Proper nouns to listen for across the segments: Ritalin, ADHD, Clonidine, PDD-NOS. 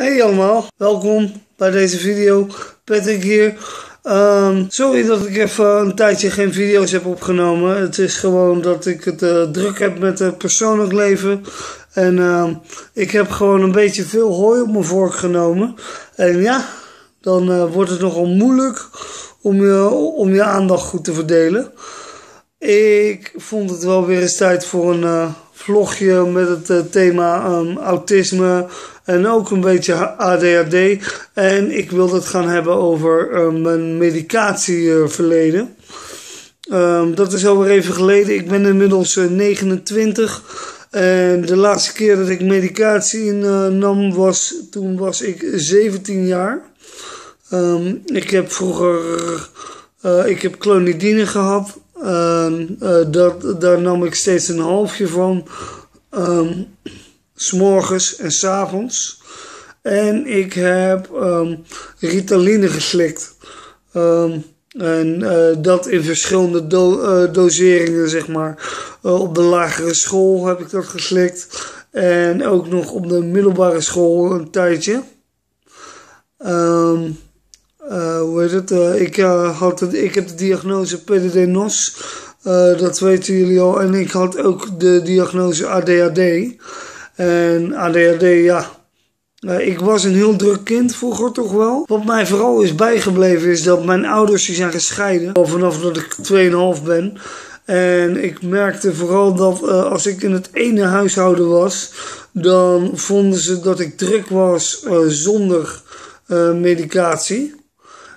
Hey allemaal, welkom bij deze video. Patrick hier. Sorry dat ik even een tijdje geen video's heb opgenomen. Het is gewoon dat ik het druk heb met het persoonlijk leven. En ik heb gewoon een beetje veel hooi op mijn vork genomen. En ja, dan wordt het nogal moeilijk om je aandacht goed te verdelen. Ik vond het wel weer eens tijd voor een vlogje met het thema autisme en ook een beetje ADHD. En ik wil het gaan hebben over mijn medicatieverleden. Dat is alweer even geleden. Ik ben inmiddels 29. En de laatste keer dat ik medicatie innam toen was ik 17 jaar. Ik heb vroeger Clonidine gehad. Daar nam ik steeds een halfje van, 's morgens en 's avonds. En ik heb Ritalin geslikt. Dat in verschillende doseringen, zeg maar. Op de lagere school heb ik dat geslikt. En ook nog op de middelbare school een tijdje. Hoe heet het? Ik heb de diagnose PDD-NOS, dat weten jullie al. En ik had ook de diagnose ADHD. En ADHD, ja. Ik was een heel druk kind vroeger toch wel. Wat mij vooral is bijgebleven is dat mijn ouders die zijn gescheiden. Al vanaf dat ik 2,5 ben. En ik merkte vooral dat als ik in het ene huishouden was, dan vonden ze dat ik druk was zonder medicatie.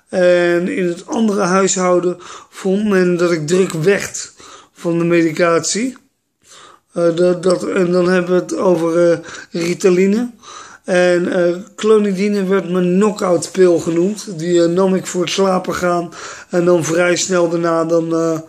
En in het andere huishouden vond men dat ik druk werd van de medicatie. En dan hebben we het over Ritalin. En Clonidine werd mijn knock-out pil genoemd. Die nam ik voor het slapen gaan. En dan vrij snel daarna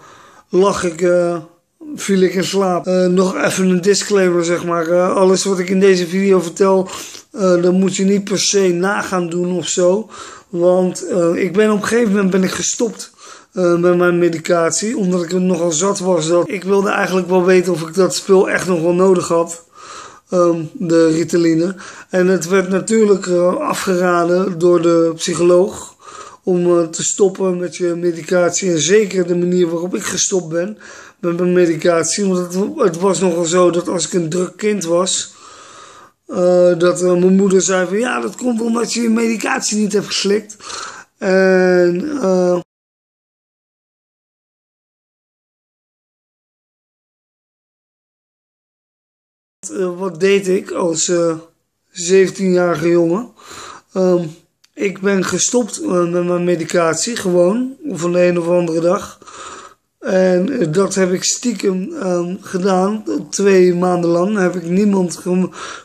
viel ik in slaap. Nog even een disclaimer, zeg maar. Alles wat ik in deze video vertel, dat moet je niet per se na gaan doen of zo. Want op een gegeven moment ben ik gestopt met mijn medicatie. Omdat ik er nogal zat was. Ik wilde eigenlijk wel weten of ik dat spul echt nog wel nodig had. De Ritalin. En het werd natuurlijk afgeraden door de psycholoog. Om te stoppen met je medicatie. En zeker de manier waarop ik gestopt ben met mijn medicatie. Want het was nogal zo dat als ik een druk kind was. Dat mijn moeder zei van ja, dat komt omdat je je medicatie niet hebt geslikt. En wat deed ik als 17-jarige jongen? Ik ben gestopt met mijn medicatie, gewoon, van de een of andere dag. En dat heb ik stiekem gedaan, 2 maanden lang. Heb ik niemand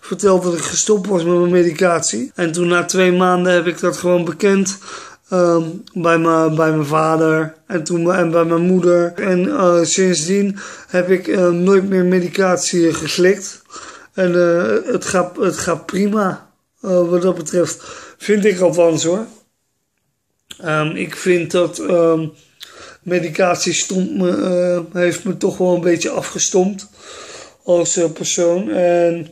verteld dat ik gestopt was met mijn medicatie. En toen na 2 maanden heb ik dat gewoon bekend bij mijn vader en bij mijn moeder. En sindsdien heb ik nooit meer medicatie geslikt. En het gaat prima. Wat dat betreft vind ik althans hoor. Ik vind dat medicatie heeft me toch wel een beetje afgestompt als persoon. En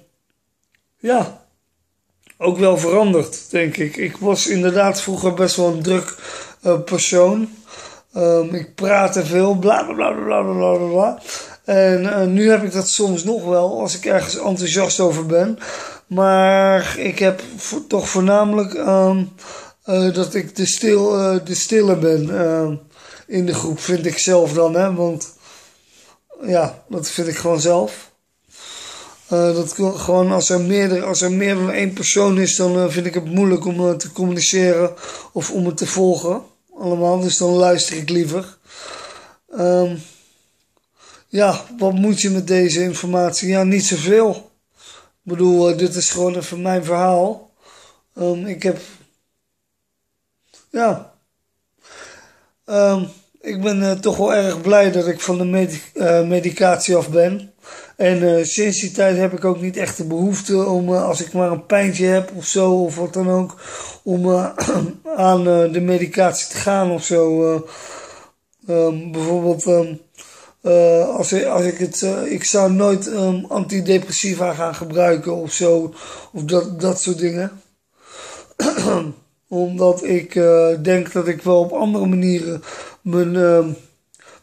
ja, ook wel veranderd denk ik. Ik was inderdaad vroeger best wel een druk persoon. Ik praatte veel, bla bla bla bla bla bla bla. En nu heb ik dat soms nog wel als ik ergens enthousiast over ben. Maar ik heb toch voornamelijk dat ik de stille ben in de groep, vind ik zelf dan. Hè? Want ja, dat vind ik gewoon zelf. Dat gewoon als er meer dan één persoon is, dan vind ik het moeilijk om te communiceren of om het te volgen. Allemaal, dus dan luister ik liever. Ja, wat moet je met deze informatie? Ja, niet zoveel. Ik bedoel, dit is gewoon even mijn verhaal. Ik ben toch wel erg blij dat ik van de medicatie af ben. En sinds die tijd heb ik ook niet echt de behoefte om, als ik maar een pijntje heb of zo, of wat dan ook, om aan de medicatie te gaan of zo. Bijvoorbeeld... ik zou nooit antidepressiva gaan gebruiken of zo. Of dat soort dingen. Omdat ik denk dat ik wel op andere manieren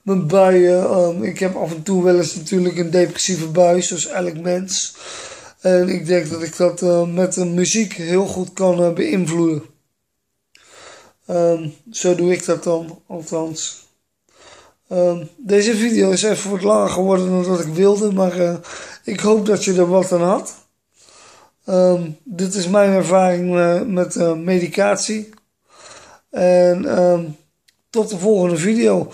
mijn buien... ik heb af en toe wel eens natuurlijk een depressieve bui, zoals elk mens. En ik denk dat ik dat met de muziek heel goed kan beïnvloeden. Zo doe ik dat dan, althans. Deze video is even wat langer geworden dan dat ik wilde, maar ik hoop dat je er wat aan had. Dit is mijn ervaring met medicatie. En tot de volgende video.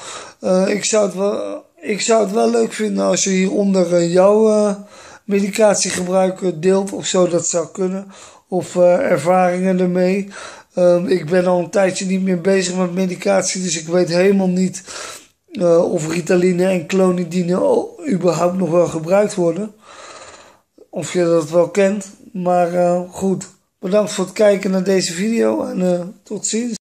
Ik zou het wel leuk vinden als je hieronder jouw medicatiegebruik deelt of zo. Dat zou kunnen. Of ervaringen ermee. Ik ben al een tijdje niet meer bezig met medicatie, dus ik weet helemaal niet of Ritalin en Clonidine überhaupt nog wel gebruikt worden. Of je dat wel kent. Maar goed, bedankt voor het kijken naar deze video en tot ziens.